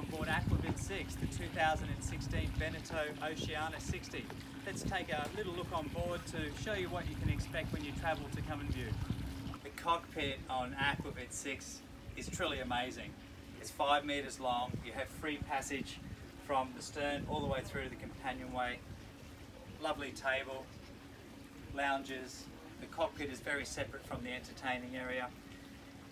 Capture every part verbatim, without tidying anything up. on board Aquavit six, the two thousand sixteen Beneteau Oceanis sixty. Let's take a little look on board to show you what you can expect when you travel to come and view. The cockpit on Aquavit six is truly amazing. It's five metres long, you have free passage from the stern all the way through to the companionway. Lovely table, lounges. The cockpit is very separate from the entertaining area.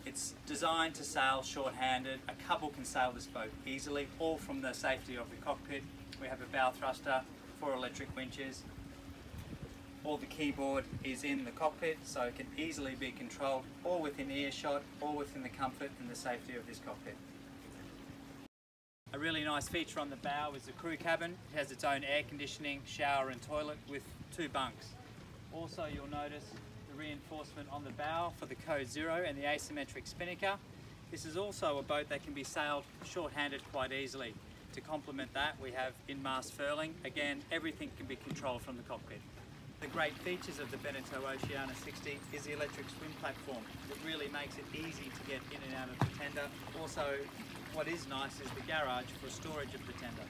It's designed to sail short-handed. A couple can sail this boat easily, all from the safety of the cockpit. We have a bow thruster, four electric winches. All the keyboard is in the cockpit, so it can easily be controlled, all within earshot, all within the comfort and the safety of this cockpit. A really nice feature on the bow is the crew cabin. It has its own air conditioning, shower and toilet with two bunks. Also, you'll notice the reinforcement on the bow for the Code Zero and the asymmetric spinnaker. This is also a boat that can be sailed shorthanded quite easily. To complement that, we have in-mast furling. Again, everything can be controlled from the cockpit. The great features of the Beneteau Oceanis sixty is the electric swim platform. It really makes it easy to get in and out of the tender. Also, what is nice is the garage for storage of the tender.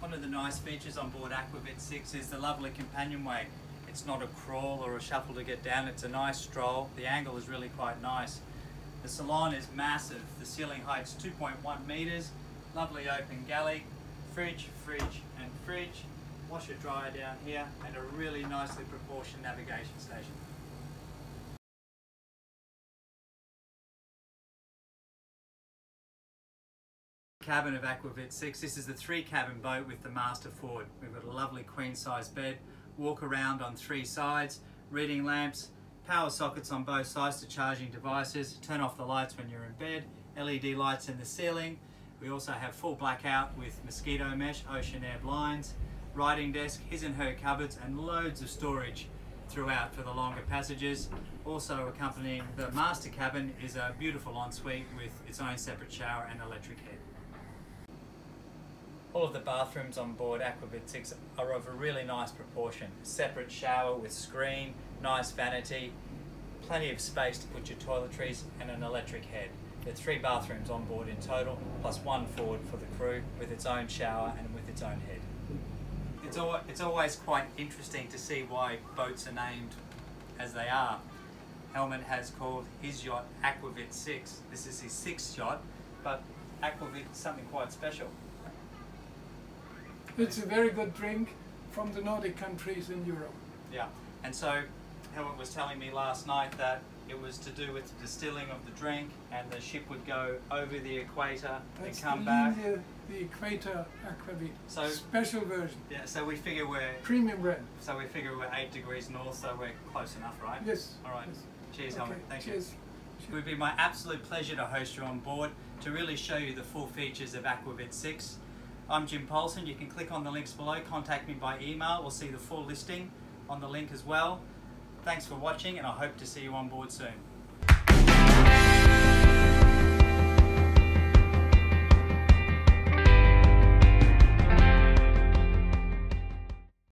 One of the nice features on board Aquavit six is the lovely companionway. It's not a crawl or a shuffle to get down, it's a nice stroll. The angle is really quite nice. The salon is massive. The ceiling height's two point one metres. Lovely open galley. Fridge, fridge and fridge. Washer dryer down here and a really nicely proportioned navigation station. Cabin of Aquavit six. This is the three cabin boat with the master forward. We've got a lovely queen size bed, walk around on three sides, reading lamps, power sockets on both sides to charging devices, turn off the lights when you're in bed, L E D lights in the ceiling. We also have full blackout with mosquito mesh, ocean air blinds, writing desk, his and her cupboards and loads of storage throughout for the longer passages. Also accompanying the master cabin is a beautiful ensuite with its own separate shower and electric head. All of the bathrooms on board Aquavit six are of a really nice proportion. Separate shower with screen, nice vanity, plenty of space to put your toiletries and an electric head. There are three bathrooms on board in total, plus one forward for the crew with its own shower and with its own head. It's, al it's always quite interesting to see why boats are named as they are. Hellman has called his yacht Aquavit six. This is his sixth yacht, but Aquavit is something quite special. It's a very good drink from the Nordic countries in Europe. Yeah, and so Helmut was telling me last night that it was to do with the distilling of the drink and the ship would go over the equator That's and come the, back. The, the equator aquavit, so, special version. Yeah, so we figure we're... Premium brand. So we figure we're eight degrees north, so we're close enough, right? Yes. All right. Yes. Cheers, okay. Helmut. Thank Cheers. you. It would be my absolute pleasure to host you on board to really show you the full features of Aquavit six. I'm Jim Paulson. You can click on the links below, contact me by email or see the full listing on the link as well. Thanks for watching and I hope to see you on board soon.